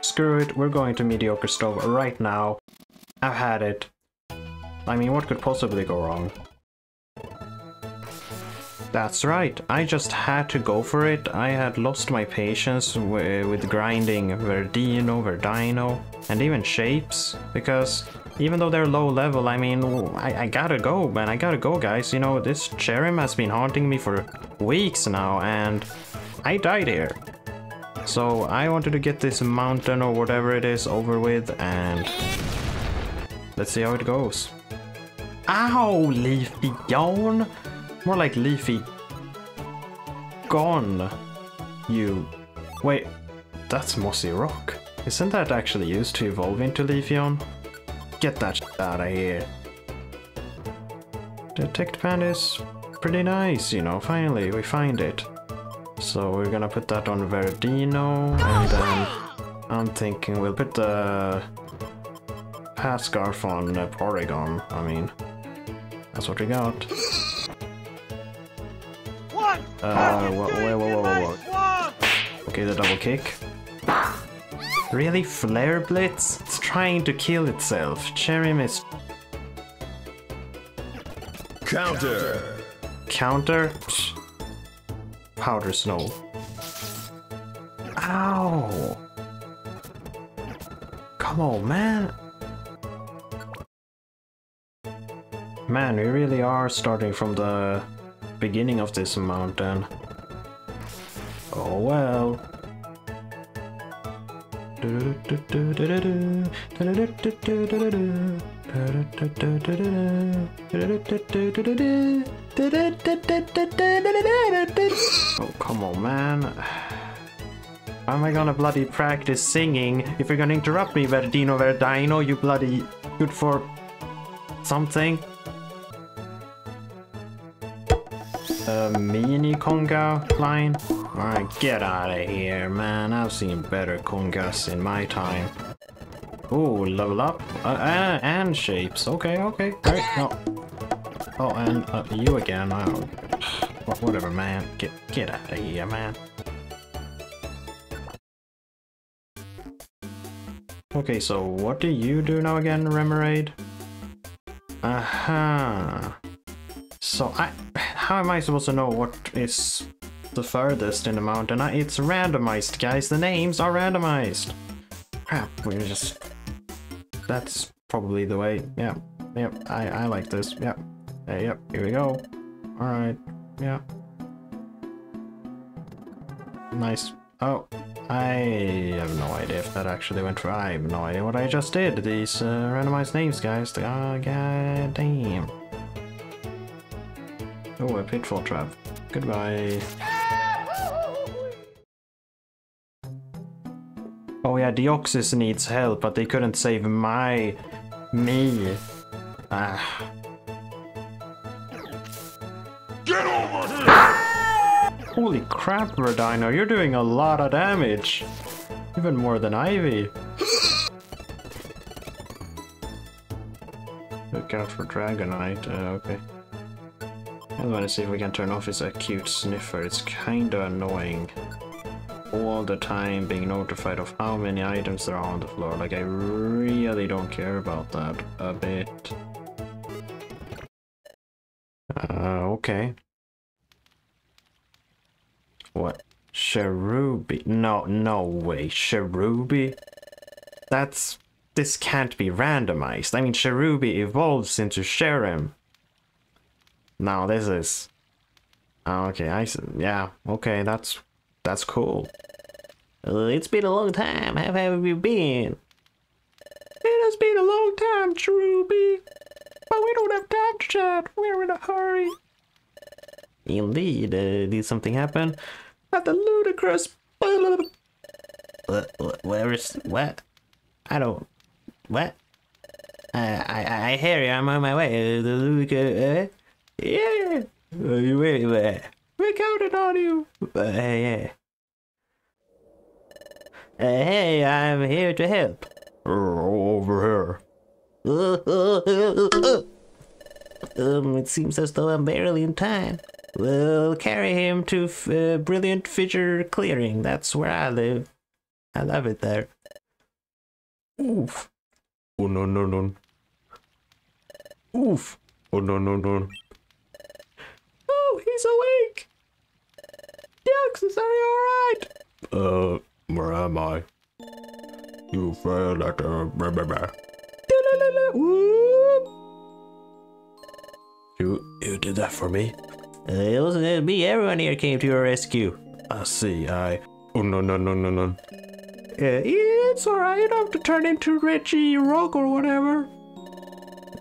Screw it, we're going to Mediocre Stove right now. I've had it. I mean, what could possibly go wrong? That's right, I just had to go for it. I had lost my patience with grinding Verdino, Verdino, and even Shapes, because even though they're low level, I mean, I gotta go, man, I gotta go, guys. You know, this Cherim has been haunting me for weeks now, and I died here. So I wanted to get this mountain or whatever it is over with, and let's see how it goes. Ow, Leafeon! More like Leafy. Gone. You. Wait, that's Mossy Rock. Isn't that actually used to evolve into Leafeon? Get that shit out of here. Detectapan is pretty nice, you know. Finally, we find it. So we're gonna put that on Verdino, and then I'm thinking we'll put the Pascarf on Porygon. I mean, that's what we got. Whoa. Okay, the double kick. Really? Flare Blitz? It's trying to kill itself. Cherim is... Counter! Counter? Psh. Powder Snow. Ow! Come on, man! Man, we really are starting from the... beginning of this mountain. Oh well. Oh, come on, man. How am I gonna bloody practice singing if you're gonna interrupt me, Verdino, Verdino, you bloody good for something? Mini Konga line? Alright, get out of here, man. I've seen better Kongas in my time. Ooh, level up. And Shapes. Okay. Right, no. Oh, and you again. Oh. Whatever, man. Get out of here, man. Okay, so what do you do now again, Remoraid? Aha. So how am I supposed to know what is the furthest in the mountain? It's randomized, guys. The names are randomized. Crap, we're just... That's probably the way. Yep. I like this. Yep. Here we go. Alright. Yeah. Nice. Oh. I have no idea if that actually went through. I have no idea what I just did. These randomized names, guys. God damn. Oh, a pitfall trap. Goodbye. Oh yeah, Deoxys needs help, but they couldn't save me. Ah. Get over here! Holy crap, Rodino, you're doing a lot of damage. Even more than Ivy. Look out for Dragonite, okay. I want to see if we can turn off his acute sniffer. It's kinda annoying all the time being notified of how many items there are on the floor. Like, I really don't care about that a bit. Okay. What? Cherubi? No way. Cherubi? That's... This can't be randomized. I mean, Cherubi evolves into Cherim. Now this is... okay, I see. Yeah, okay, that's cool. It's been a long time. How have you been? It has been a long time, Truby. But we don't have time to chat. We're in a hurry. Indeed. Did something happen? At the ludicrous... Where is... What? I don't... What? I hear you. I'm on my way. The ludicrous... Yeah! We're counting on you! Yeah. Hey, I'm here to help. Over here. It seems as though I'm barely in time. We'll carry him to Brilliant Fissure Clearing. That's where I live. I love it there. Oof. Oh no no no. Oof. Oh no no no. Oh, he's awake. Deoxys, are you alright? Where am I? You feel like a baby. You did that for me? It wasn't just me. Everyone here came to your rescue. I see. Oh no no no no no. It's alright, you don't have to turn into Regirock or whatever.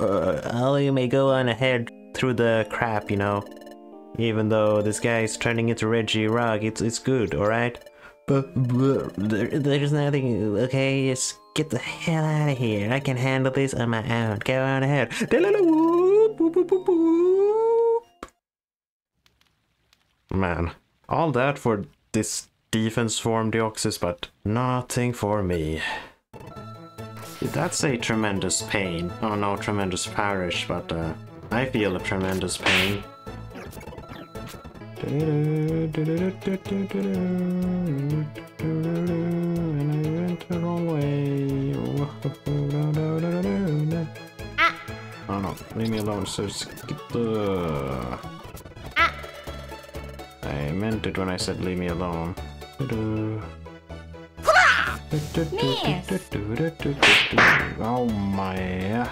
Oh, you may go on ahead through the crap, you know. Even though this guy's turning into Regirock, it's good, alright? There's nothing, okay, just get the hell out of here. I can handle this on my own. Go on ahead. Man, all that for this defense form Deoxys, but nothing for me. That's a tremendous pain. Oh no, tremendous parish, but I feel a tremendous pain. And I went the wrong way. Oh no, leave me alone, so skip the... I meant it when I said leave me alone. Oh my.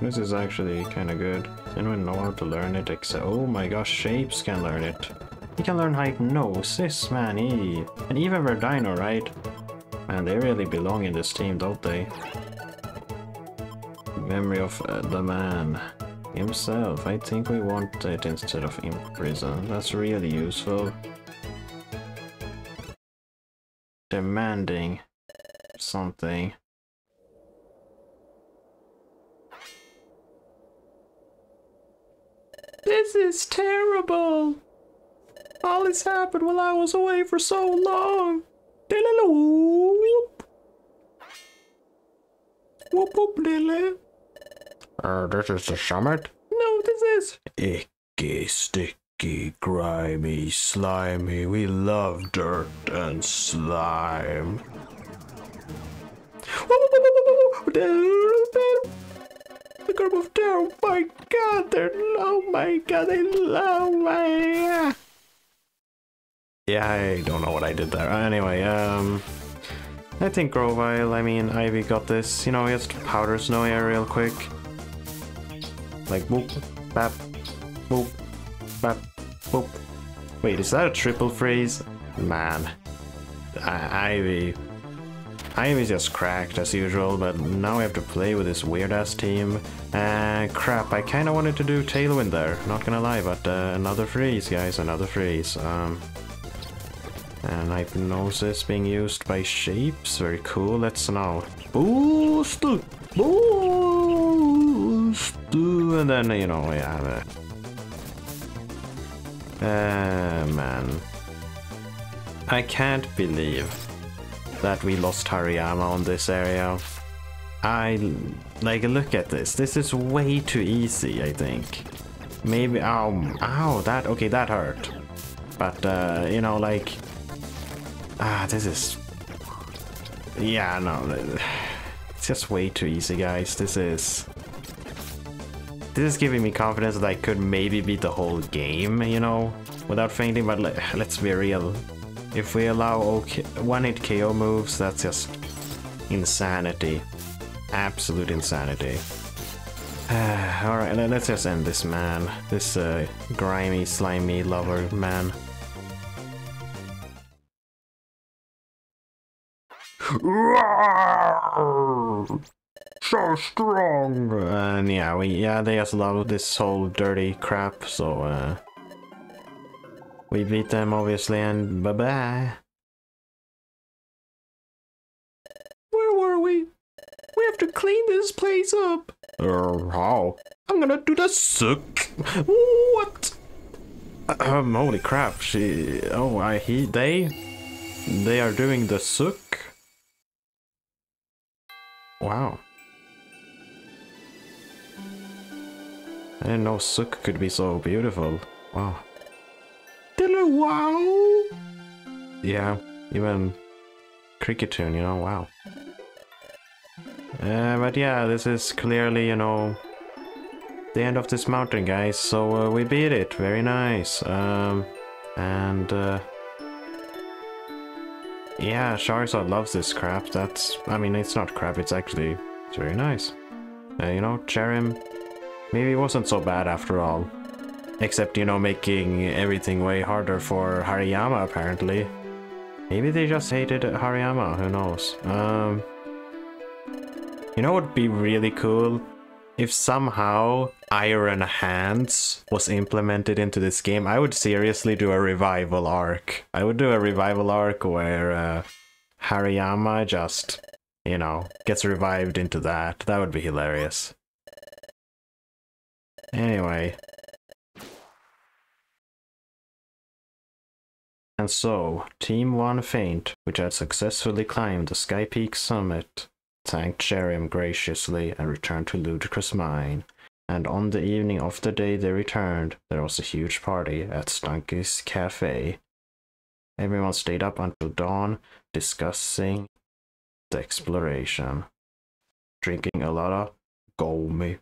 This is actually kind of good. Does anyone know how to learn it except... Oh my gosh, Shapes can learn it. You can learn Hypnosis, man. And even Verdino, right? Man, they really belong in this team, don't they? Memory of the man himself. I think we want it instead of imprison. That's really useful. Demanding something. This is terrible. All this happened while I was away for so long. Whoop whoop lily. This is the summit? No, this is... Icky, sticky, grimy, slimy. We love dirt and slime. The group of terror, oh my god, they're... Oh my god, they love my... Yeah, I don't know what I did there. Anyway, I think Grovyle, Ivy got this. You know, he has to powder snow here real quick. Like boop, bap, boop, bap, boop. Wait, is that a triple freeze? Man, Ivy's just cracked as usual, but now I have to play with this weird ass team. Crap, I kinda wanted to do Tailwind there, not gonna lie, but another freeze, guys, another freeze. And Hypnosis being used by Shapes, very cool. Let's now boost, boost. And then, you know, yeah. Man. I can't believe that we lost Hariyama on this area. Like, look at this. This is way too easy, I think. Maybe, ow, that, okay, that hurt. But, you know, like, this is, yeah, no, it's just way too easy, guys. This is giving me confidence that I could maybe beat the whole game, you know, without fainting, but let's be real. If we allow one-hit KO moves, that's just insanity. Absolute insanity. Alright, let's just end this man. This grimy, slimy lover man. So strong! And yeah, they just love this whole dirty crap, so we beat them obviously, and bye-bye. Where were we? We have to clean this place up. How? I'm gonna do the suck. What? Holy crap, she... Oh, they are doing the suck? Wow. I didn't know sook could be so beautiful. Wow. Wow! Yeah, even Kricketune, you know, wow. But yeah, this is clearly, you know, the end of this mountain, guys, so we beat it, very nice. Yeah, Charizard loves this crap. That's, I mean, it's not crap, it's actually, it's very nice. You know, Cherim, maybe it wasn't so bad after all. Except, you know, making everything way harder for Hariyama, apparently. Maybe they just hated Hariyama, who knows. You know what would be really cool? If somehow Iron Hands was implemented into this game, I would seriously do a revival arc. I would do a revival arc where Hariyama just, you know, gets revived into that. That would be hilarious. Anyway. And so, Team One Faint, which had successfully climbed the Sky Peak Summit, thanked Cherim graciously and returned to Ludicrous Mine. And on the evening of the day they returned, there was a huge party at Stunky's Cafe. Everyone stayed up until dawn, discussing the exploration, drinking a lot of Gomi.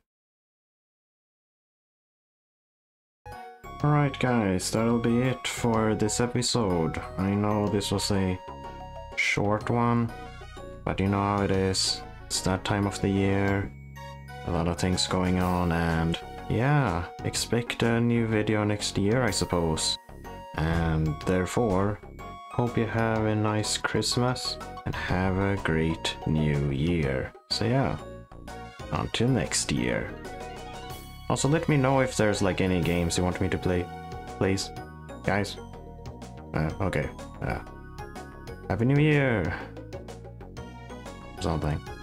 Alright guys, that'll be it for this episode. I know this was a short one, but you know how it is. It's that time of the year, a lot of things going on, and yeah, expect a new video next year, I suppose. And therefore, hope you have a nice Christmas and have a great new year. So yeah, until next year. Also, let me know if there's like any games you want me to play, please, guys. Okay. Happy New Year! Something.